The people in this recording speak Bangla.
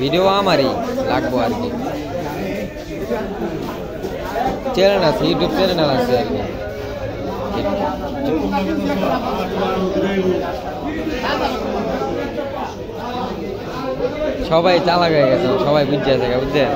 ভিডিও আমারই লাগবো আর কি চ্যানেল আছে ইউটিউব চ্যানেল আছে আর কি সবাই চালা হয়ে গেছে সবাই বুঝছে জায়গা বুঝছে